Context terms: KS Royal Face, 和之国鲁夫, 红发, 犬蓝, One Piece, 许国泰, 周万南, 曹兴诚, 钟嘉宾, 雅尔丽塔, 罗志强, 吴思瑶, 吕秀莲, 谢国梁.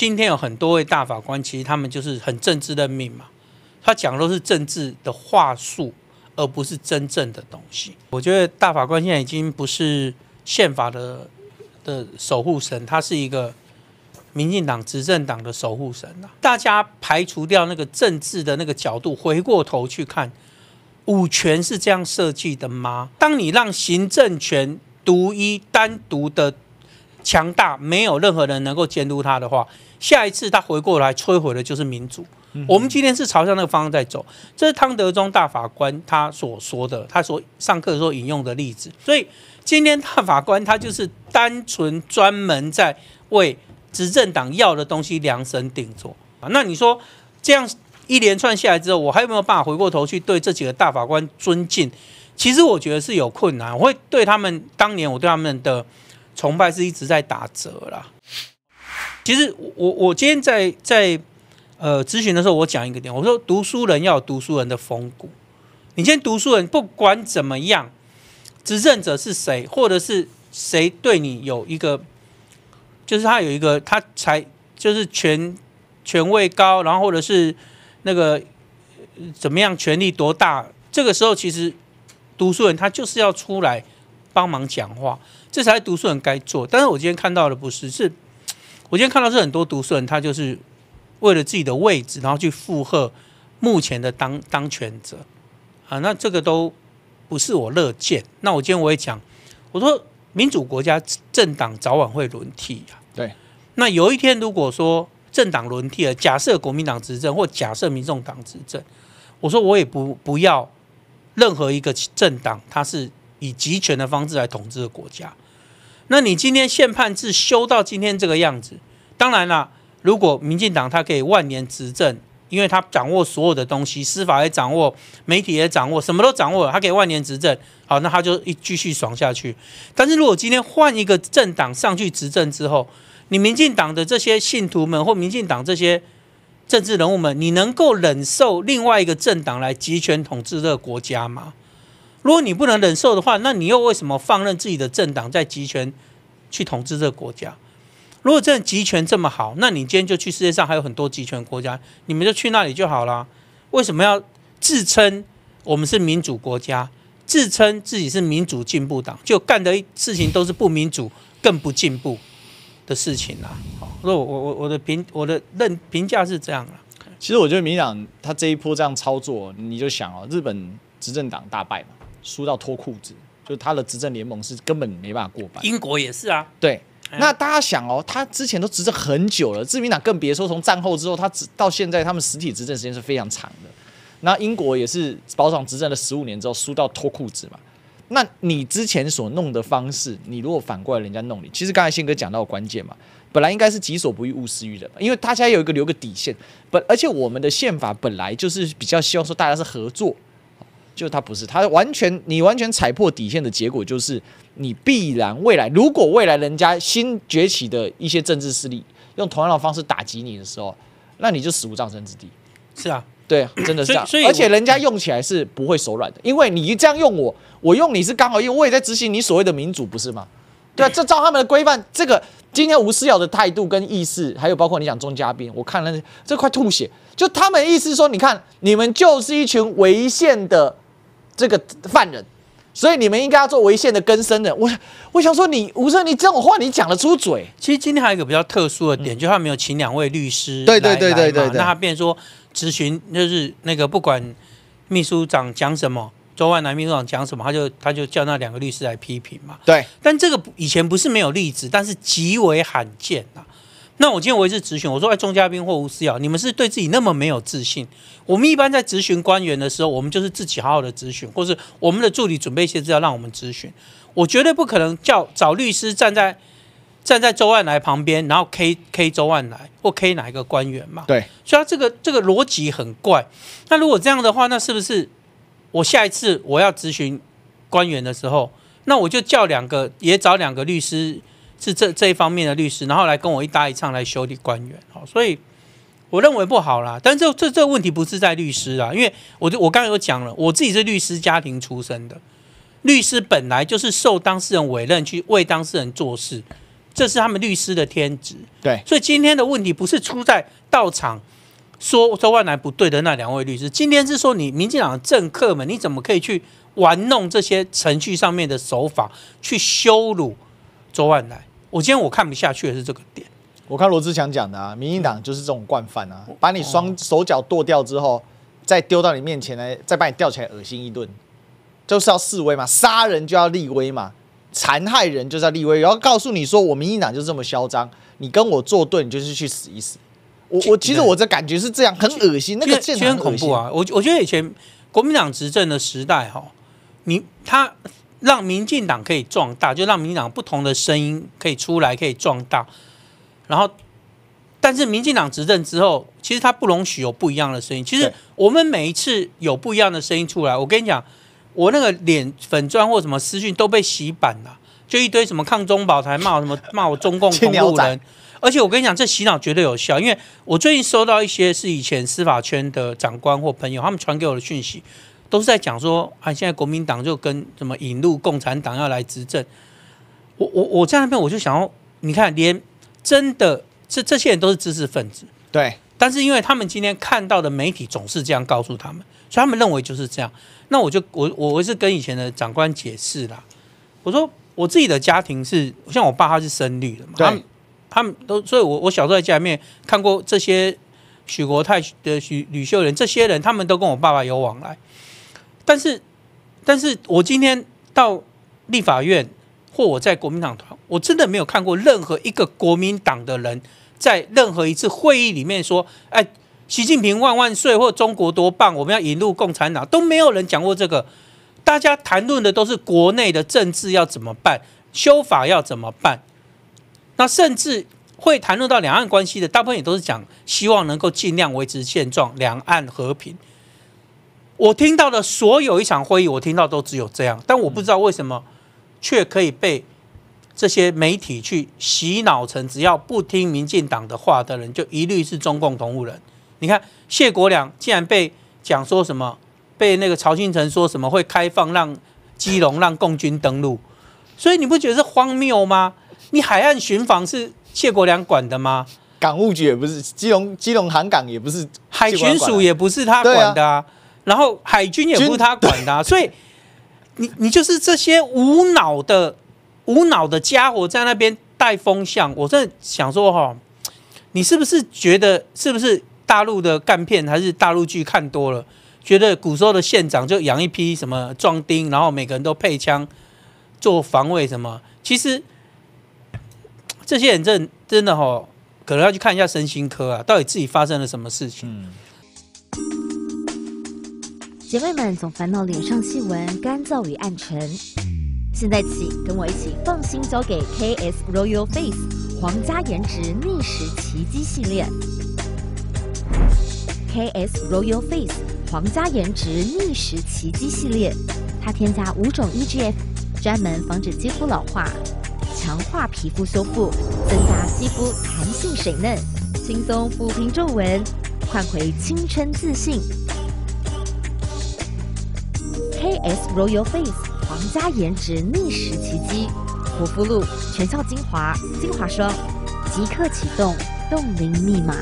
今天有很多位大法官，其实他们就是很政治任命嘛，他讲的都是政治的话术，而不是真正的东西。我觉得大法官现在已经不是宪法的守护神，他是一个民进党执政党的守护神啊。大家排除掉那个政治的那个角度，回过头去看，五权是这样设计的吗？当你让行政权独一单独的强大，没有任何人能够监督他的话，下一次他回过来摧毁的就是民主。我们今天是朝向那个方向在走，这是汤德宗大法官他所说的，他所上课的时候引用的例子。所以今天大法官他就是单纯专门在为执政党要的东西量身定做。那你说这样一连串下来之后，我还有没有办法回过头去对这几个大法官尊敬？其实我觉得是有困难，我会对他们当年我对他们的崇拜是一直在打折啦。其实我今天在咨询的时候，我讲一个点，我说读书人要有读书人的风骨。你今天读书人不管怎么样，执政者是谁，或者是谁对你有一个，就是他有一个他才就是权位高，然后或者是那个怎么样权力多大，这个时候其实读书人他就是要出来帮忙讲话，这才是读书人该做。但是我今天看到的不是，是我今天看到是很多读书人他就是为了自己的位置，然后去附和目前的当权者啊，那这个都不是我乐见。那我今天我也讲，我说民主国家政党早晚会轮替啊。对，那有一天如果说政党轮替了，假设国民党执政或假设民众党执政，我说我也不要任何一个政党它是以集权的方式来统治的国家。那你今天宪判制修到今天这个样子，当然啦，如果民进党它可以万年执政，因为它掌握所有的东西，司法也掌握，媒体也掌握，什么都掌握了，它可以万年执政，好，那它就继续爽下去。但是如果今天换一个政党上去执政之后，你民进党的这些信徒们或民进党这些政治人物们，你能够忍受另外一个政党来集权统治这个国家吗？如果你不能忍受的话，那你又为什么放任自己的政党在集权去统治这个国家？如果真的集权这么好，那你今天就去世界上还有很多集权国家，你们就去那里就好啦。为什么要自称我们是民主国家，自称自己是民主进步党，就干的事情都是不民主更不进步的事情啦。所以我的评价是这样啦。其实我觉得民进党他这一波这样操作，你就想哦，日本执政党大败嘛，输到脱裤子，就他的执政联盟是根本没办法过半。英国也是啊，对。那大家想哦，他之前都执政很久了，自民党更别说，从战后之后，他到现在他们实体执政时间是非常长的。那英国也是保守党执政了15年之后，输到脱裤子嘛。那你之前所弄的方式，你如果反过来人家弄你，其实刚才宪哥讲到的关键嘛，本来应该是己所不欲，勿施于人，因为大家有一个留个底线。而且我们的宪法本来就是比较希望说大家是合作。就他不是，他你完全踩破底线的结果，就是你必然未来，如果未来人家新崛起的一些政治势力用同样的方式打击你的时候，那你就死无葬身之地。是啊，对，真的是这样。而且人家用起来是不会手软的，因为你这样用我，我用你是刚好用，我也在执行你所谓的民主，不是吗？对啊，这照他们的规范，这个今天吴思瑶的态度跟意识，还有包括你讲钟嘉宾，我看了这快吐血，就他们意思说，你看你们就是一群违宪的。这个犯人，所以你们应该要做违宪的更生人。我想说你吴生，你这种话你讲得出嘴？其实今天还有一个比较特殊的点，就他没有请2位律师来，对，那他变说质询，就是那个不管秘书长讲什么，周万南秘书长讲什么，他就叫那2个律师来批评嘛。对，但这个以前不是没有例子，但是极为罕见啊。那我今天我也是质询，我说哎，钟嘉宾或吴思瑶，你们是对自己那么没有自信？我们一般在质询官员的时候，我们就是自己好好的质询，或是我们的助理准备一些资料让我们质询。我绝对不可能找律师站在周万来旁边，然后 K 周万来或 K 哪一个官员嘛？对，所以他这个逻辑很怪。那如果这样的话，那是不是我下一次我要质询官员的时候，那我就叫找两个律师？是这一方面的律师，然后来跟我一搭一唱来修理官员，所以我认为不好啦。但是这问题不是在律师啦，因为我刚才有讲了，我自己是律师家庭出身的，律师本来就是受当事人委任去为当事人做事，这是他们律师的天职。对，所以今天的问题不是出在到场说周万来不对的那两位律师，今天是说你民进党的政客们，你怎么可以去玩弄这些程序上面的手法，去羞辱周万来？今天看不下去的是这个点。我看罗志强讲的啊，民进党就是这种惯犯啊，把你双手脚剁掉之后，再丢到你面前来，再把你吊起来恶心一顿，就是要示威嘛，杀人就要立威嘛，残害人就是要立威，然后告诉你说我民进党就这么嚣张，你跟我作对，你就是去死一死。我其实我这感觉是这样，很恶心，那个真的很恐怖啊！我觉得以前国民党执政的时代哈，他让民进党可以壮大，就让民进党不同的声音可以出来，可以壮大。然后，但是民进党执政之后，其实他不容许有不一样的声音。其实我们每一次有不一样的声音出来，我跟你讲，我那个脸粉砖或什么私讯都被洗版了，就一堆什么抗中保台骂我中共同路人。而且我跟你讲，这洗脑绝对有效，因为我最近收到一些是以前司法圈的长官或朋友，他们传给我的讯息，都是在讲说啊，现在国民党就跟什么引入共产党要来执政。我在那边我就想要，你看连。真的，这些人都是知识分子，对。但是因为他们今天看到的媒体总是这样告诉他们，所以他们认为就是这样。那我是跟以前的长官解释啦，我说我自己的家庭是像我爸他是深绿的嘛，他们都，所以我小时候在家里面看过这些许国泰的吕秀莲这些人，他们都跟我爸爸有往来。但是我今天到立法院。或我在国民党团，我真的没有看过任何一个国民党的人在任何一次会议里面说：“哎，习近平万万岁”或“中国多棒”，我们要引入共产党，都没有人讲过这个。大家谈论的都是国内的政治要怎么办，修法要怎么办。那甚至会谈论到两岸关系的，大部分也都是讲希望能够尽量维持现状，两岸和平。我听到的所有一场会议，我听到都只有这样，但我不知道为什么。却可以被这些媒体去洗脑成，只要不听民进党的话的人，就一律是中共同路人。你看谢国梁竟然被讲说什么，被那个曹兴诚说什么会开放让基隆让共军登陆，所以你不觉得是荒谬吗？你海岸巡防是谢国梁管的吗？港务局也不是，基隆航港也不是，海巡署也不是他管的啊，然后海军也不是他管的啊，所以。你就是这些无脑的家伙在那边带风向，我真的想说哈，你是不是觉得是不是大陆的干片还是大陆剧看多了，觉得古时候的县长就养一批什么壮丁，然后每个人都配枪做防卫什么？其实这些人真的哈，可能要去看一下身心科啊，到底自己发生了什么事情。姐妹们总烦恼脸上细纹、干燥与暗沉，现在起跟我一起放心交给 KS Royal Face 皇家颜值逆时奇迹系列。KS Royal Face 皇家颜值逆时奇迹系列，它添加5种 EGF， 专门防止肌肤老化，强化皮肤修复，增加肌肤弹性水嫩，轻松抚平皱纹，换回青春自信。KS Royal Face 皇家颜值逆时奇迹，活肤露、全效精华霜，即刻启动，冻龄密码。